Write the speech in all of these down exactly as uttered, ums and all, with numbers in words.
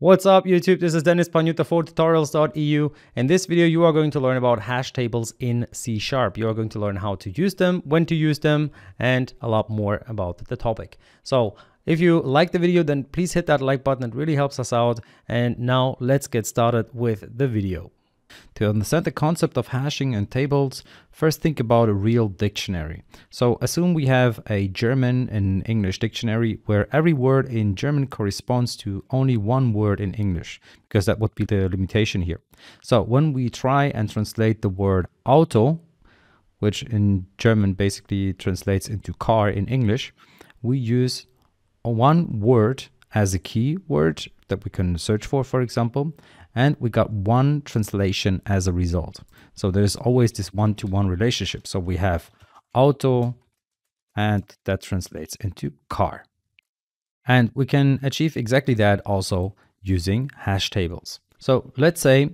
What's up YouTube, this is Dennis Panyuta for tutorials dot E U. In this video you are going to learn about hash tables in C sharp. You are going to learn how to use them, when to use them, and a lot more about the topic. So if you like the video, then please hit that like button, it really helps us out. And now let's get started with the video. To understand the concept of hashing and tables, first think about a real dictionary. So assume we have a German and English dictionary where every word in German corresponds to only one word in English, because that would be the limitation here. So when we try and translate the word auto, which in German basically translates into car in English, we use one word as a key word that we can search for, for example, and we got one translation as a result. So there's always this one-to-one relationship. So we have auto, and that translates into car. And we can achieve exactly that also using hash tables. So let's say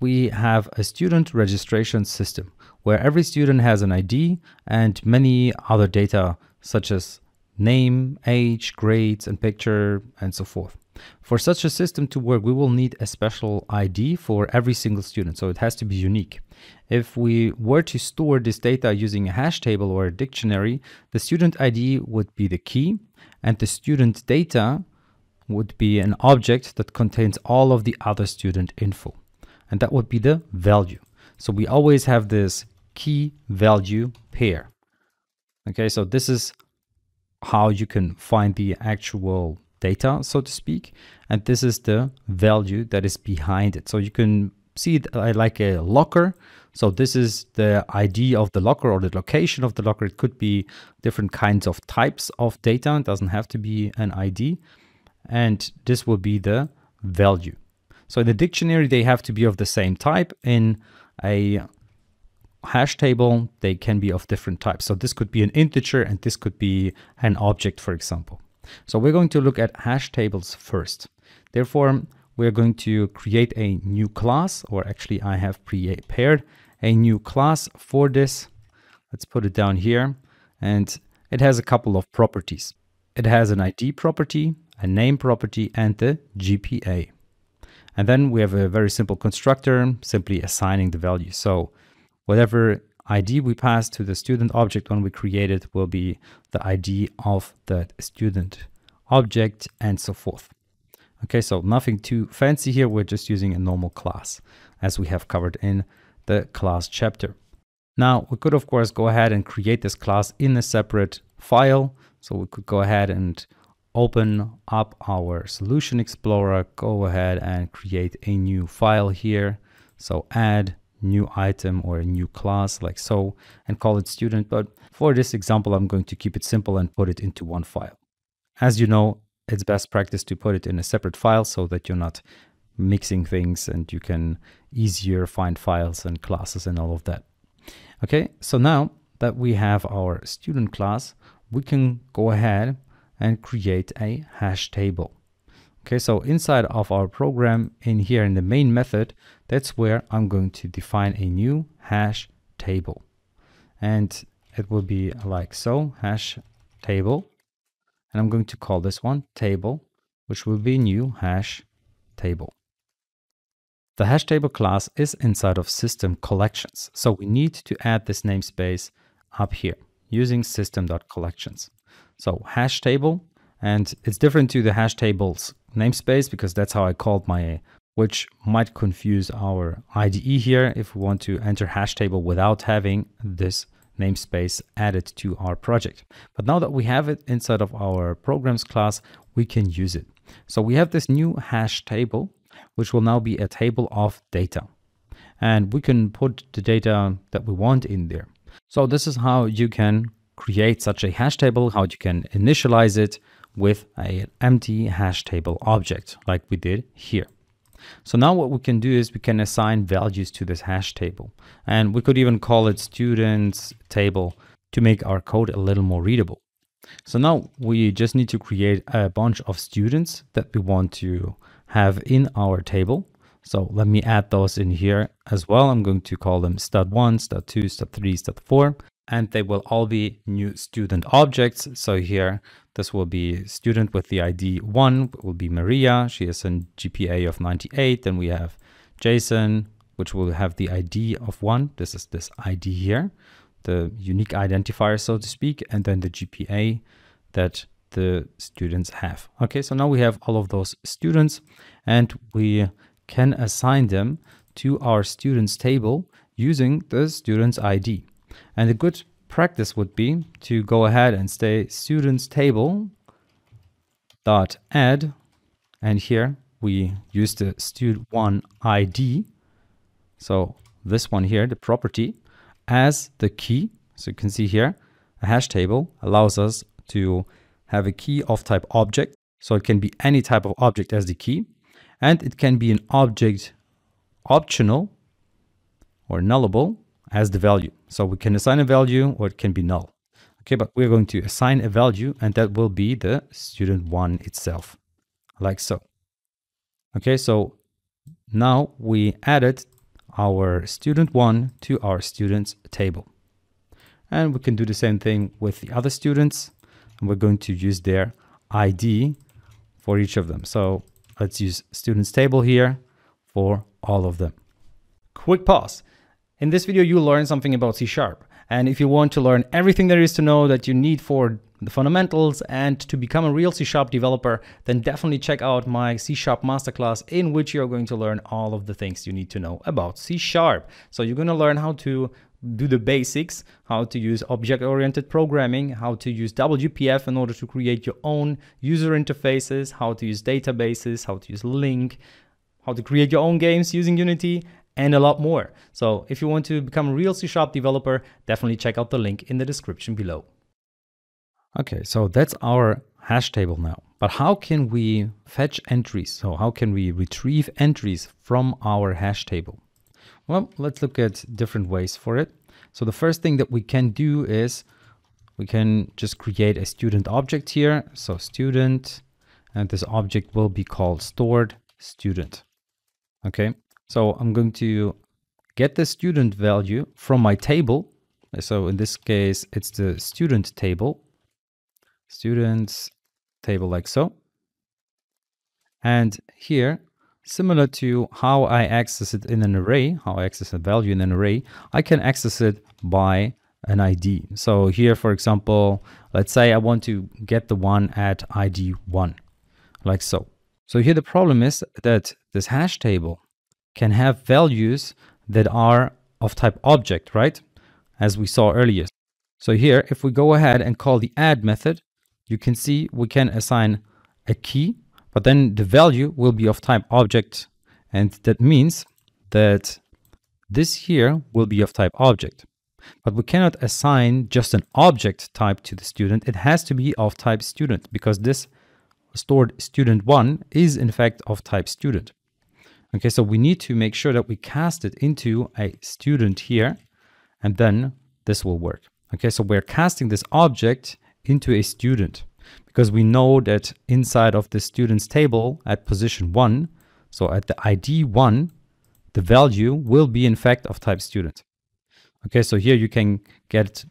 we have a student registration system where every student has an I D and many other data such as name, age, grades, and picture, and so forth. For such a system to work, we will need a special I D for every single student, so it has to be unique. If we were to store this data using a hash table or a dictionary, the student I D would be the key, and the student data would be an object that contains all of the other student info, and that would be the value. So we always have this key value pair. Okay, so this is how you can find the actual data, so to speak, and this is the value that is behind it. So you can see it like a locker. So this is the I D of the locker or the location of the locker. It could be different kinds of types of data. It doesn't have to be an I D, and this will be the value. So in the dictionary, they have to be of the same type. In a hash table, they can be of different types. So this could be an integer and this could be an object, for example. So we're going to look at hash tables first. Therefore, we're going to create a new class, or actually I have prepared a new class for this. Let's put it down here. And it has a couple of properties. It has an I D property, a name property, and the G P A. And then we have a very simple constructor, simply assigning the value. So whatever I D we pass to the student object when we create it will be the I D of that student object, and so forth. Okay, so nothing too fancy here. We're just using a normal class as we have covered in the class chapter. Now we could of course go ahead and create this class in a separate file. So we could go ahead and open up our Solution Explorer, go ahead and create a new file here. So add new item or a new class like so, and call it student. But for this example, I'm going to keep it simple and put it into one file. As you know, it's best practice to put it in a separate file so that you're not mixing things and you can easier find files and classes and all of that. Okay, so now that we have our student class, we can go ahead and create a hash table. Okay, so inside of our program in here in the main method, that's where I'm going to define a new hash table. And it will be like so, hash table. And I'm going to call this one table, which will be new hash table. The hash table class is inside of system collections. So we need to add this namespace up here using system.collections. So hash table, and it's different to the hash tables namespace because that's how I called my, which might confuse our I D E here if we want to enter hash table without having this namespace added to our project. But now that we have it inside of our programs class, we can use it. So we have this new hash table, which will now be a table of data. And we can put the data that we want in there. So this is how you can create such a hash table, how you can initialize it with an empty hash table object like we did here. So now what we can do is we can assign values to this hash table, and we could even call it students table to make our code a little more readable. So now we just need to create a bunch of students that we want to have in our table. So let me add those in here as well. I'm going to call them stud one, stud two, stud three, stud four. and they will all be new student objects. So here, this will be student with the I D one, it will be Maria. She has a G P A of ninety-eight. Then we have Jason, which will have the I D of one. This is this I D here, the unique identifier, so to speak, and then the G P A that the students have. Okay, so now we have all of those students, and we can assign them to our students table using the students I D. And a good practice would be to go ahead and say students table dot add, and here we use the stud one I D, so this one here, the property, as the key. So you can see here a hash table allows us to have a key of type object, so it can be any type of object as the key, and it can be an object optional or nullable as the value. So we can assign a value or it can be null. Okay, but we're going to assign a value, and that will be the student one itself, like so. Okay, so now we added our student one to our students table, and we can do the same thing with the other students, and we're going to use their I D for each of them. So let's use students table here for all of them. Quick pause. In this video, you learned something about C sharp. And if you want to learn everything there is to know that you need for the fundamentals and to become a real C sharp developer, then definitely check out my C sharp masterclass, in which you're going to learn all of the things you need to know about C sharp. So you're going to learn how to do the basics, how to use object-oriented programming, how to use W P F in order to create your own user interfaces, how to use databases, how to use LINQ, how to create your own games using Unity, and a lot more. So if you want to become a real C sharp developer, definitely check out the link in the description below. Okay, so that's our hash table now. But how can we fetch entries? So how can we retrieve entries from our hash table? Well, let's look at different ways for it. So the first thing that we can do is we can just create a student object here. So student, and this object will be called stored student. Okay. So I'm going to get the student value from my table. So in this case, it's the student table, students table like so. And here, similar to how I access it in an array, how I access a value in an array, I can access it by an I D. So here, for example, let's say I want to get the one at I D one, like so. So here the problem is that this hash table can have values that are of type object, right? As we saw earlier. So here, if we go ahead and call the add method, you can see we can assign a key, but then the value will be of type object. And that means that this here will be of type object, but we cannot assign just an object type to the student. It has to be of type student, because this stored student one is in fact of type student. Okay, so we need to make sure that we cast it into a student here, and then this will work. Okay, so we're casting this object into a student, because we know that inside of the student's table at position one, so at the I D one, the value will be in fact of type student. Okay, so here you can get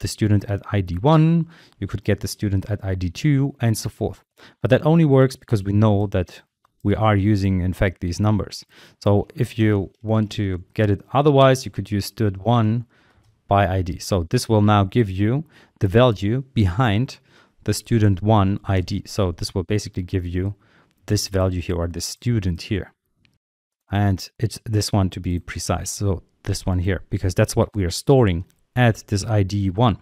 the student at I D one, you could get the student at I D two, and so forth. But that only works because we know that we are using, in fact, these numbers. So if you want to get it otherwise, you could use stud one by I D. So this will now give you the value behind the student one I D. So this will basically give you this value here, or this student here. And it's this one to be precise. So this one here, because that's what we are storing at this I D one.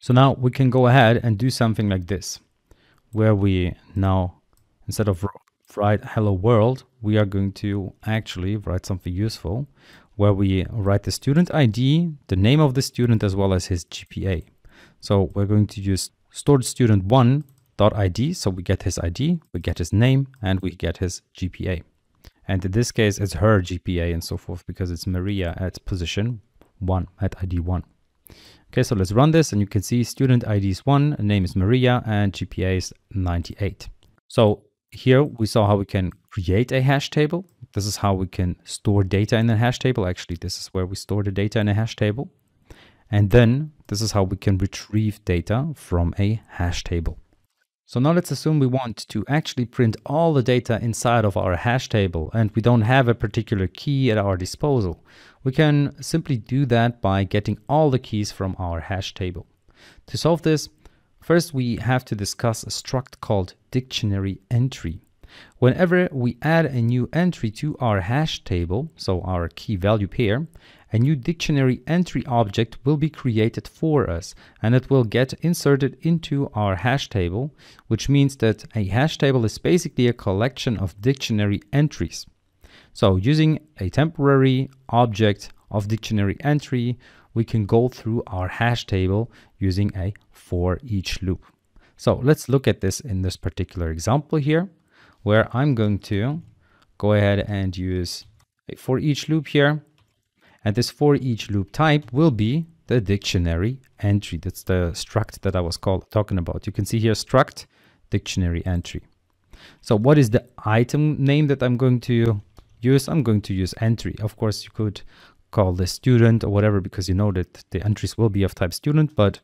So now we can go ahead and do something like this, where we now, instead of write hello world, we are going to actually write something useful, where we write the student I D, the name of the student, as well as his G P A. So we're going to use stored student one dot I D. So we get his I D, we get his name, and we get his G P A. And in this case, it's her G P A and so forth, because it's Maria at position one, at I D one. Okay, so let's run this, and you can see student I D is one, name is Maria, and G P A is ninety-eight. So here we saw how we can create a hash table. This is how we can store data in a hash table. Actually, this is where we store the data in a hash table. And then this is how we can retrieve data from a hash table. So now let's assume we want to actually print all the data inside of our hash table and we don't have a particular key at our disposal. We can simply do that by getting all the keys from our hash table. To solve this, first we have to discuss a struct called dictionary entry. Whenever we add a new entry to our hash table, so our key value pair, a new dictionary entry object will be created for us and it will get inserted into our hash table, which means that a hash table is basically a collection of dictionary entries. So using a temporary object of dictionary entry, we can go through our hash table using a for each loop. So let's look at this in this particular example here, where I'm going to go ahead and use a for each loop here. And this for each loop type will be the dictionary entry. That's the struct that I was called, talking about. You can see here struct dictionary entry. So what is the item name that I'm going to use? I'm going to use entry. Of course, you could call this student or whatever, because you know that the entries will be of type student, but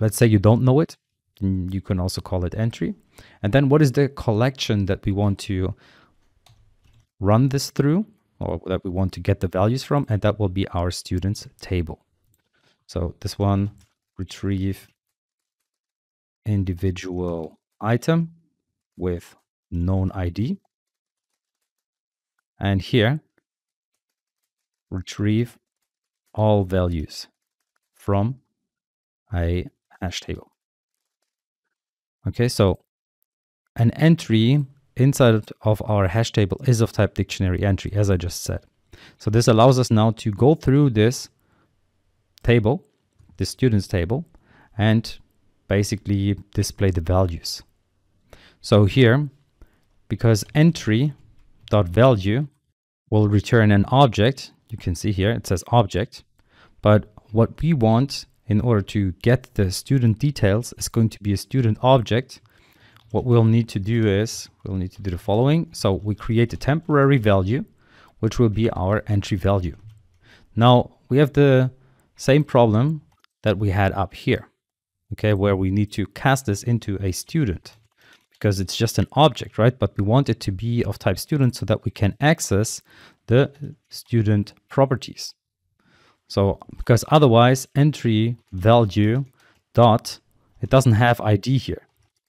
let's say you don't know it. You can also call it entry. And then what is the collection that we want to run this through, or that we want to get the values from, and that will be our students table. So this one, retrieve individual item with known I D. And here, retrieve all values from a hash table. Okay, so an entry inside of our hash table is of type dictionary entry, as I just said. So this allows us now to go through this table, the students table, and basically display the values. So here, because entry.value will return an object, you can see here it says object, but what we want in order to get the student details is going to be a student object. What we'll need to do is we'll need to do the following. So we create a temporary value, which will be our entry value. Now we have the same problem that we had up here, okay, where we need to cast this into a student because it's just an object, right? But we want it to be of type student so that we can access the student properties. So because otherwise entry value dot, it doesn't have I D here.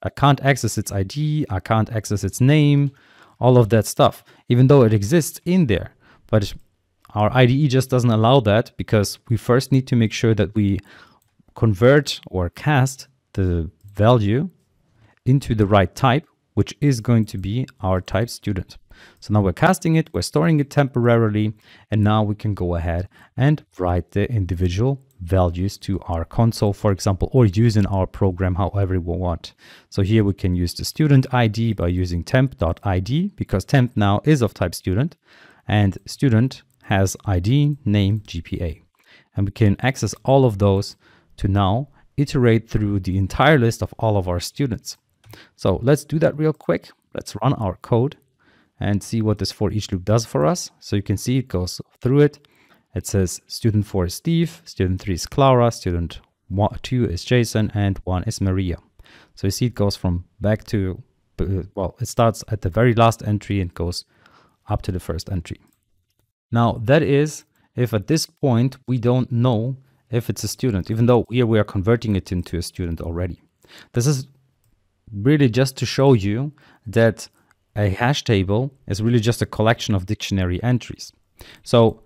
I can't access its I D, I can't access its name, all of that stuff, even though it exists in there. But our I D E just doesn't allow that because we first need to make sure that we convert or cast the value into the right type, which is going to be our type student. So now we're casting it, we're storing it temporarily, and now we can go ahead and write the individual values to our console, for example, or use in our program however we want. So here we can use the student I D by using temp.id, because temp now is of type student, and student has I D, name, G P A. And we can access all of those to now iterate through the entire list of all of our students. So let's do that real quick. Let's run our code and see what this for each loop does for us. So you can see it goes through it. It says student four is Steve, student three is Clara, student one, two is Jason, and one is Maria. So you see it goes from back to, well, it starts at the very last entry and goes up to the first entry. Now that is if at this point we don't know if it's a student, even though here we are converting it into a student already. This is really just to show you that a hash table is really just a collection of dictionary entries. So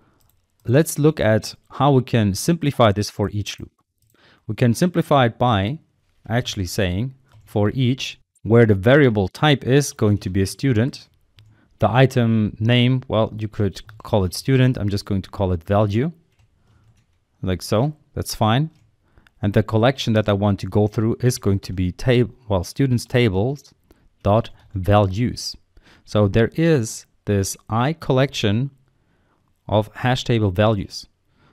let's look at how we can simplify this for each loop. We can simplify it by actually saying for each, where the variable type is going to be a student, the item name, well, you could call it student. I'm just going to call it value, like so. That's fine. And the collection that I want to go through is going to be table, well, students tables dot values. So there is this I collection of hash table values.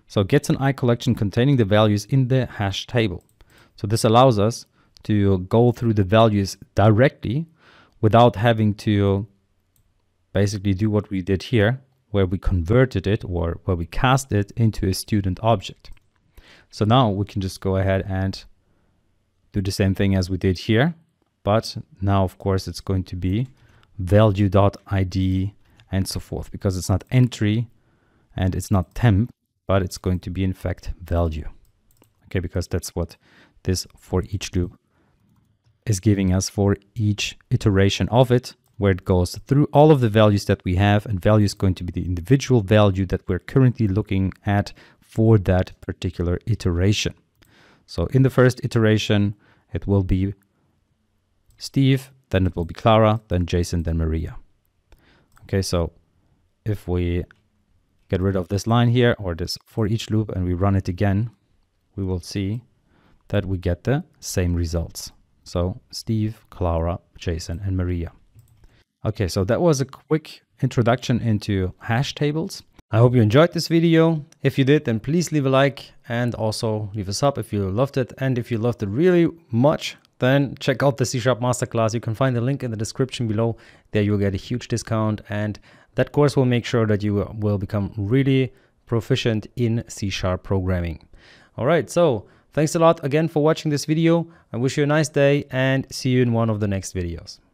So it gets an I collection containing the values in the hash table. So this allows us to go through the values directly without having to basically do what we did here, where we converted it or where we cast it into a student object. So now we can just go ahead and do the same thing as we did here. But now, of course, it's going to be value.id and so forth, because it's not entry and it's not temp, but it's going to be, in fact, value. Okay, because that's what this for each loop is giving us for each iteration of it, where it goes through all of the values that we have, and value is going to be the individual value that we're currently looking at for that particular iteration. So in the first iteration, it will be Steve, then it will be Clara, then Jason, then Maria. Okay, so if we get rid of this line here or this for each loop and we run it again, we will see that we get the same results. So Steve, Clara, Jason, and Maria. Okay, so that was a quick introduction into hash tables. I hope you enjoyed this video. If you did, then please leave a like and also leave a sub if you loved it. And if you loved it really much, then check out the C sharp Masterclass. You can find the link in the description below. There you'll get a huge discount, and that course will make sure that you will become really proficient in C sharp programming. All right, so thanks a lot again for watching this video. I wish you a nice day and see you in one of the next videos.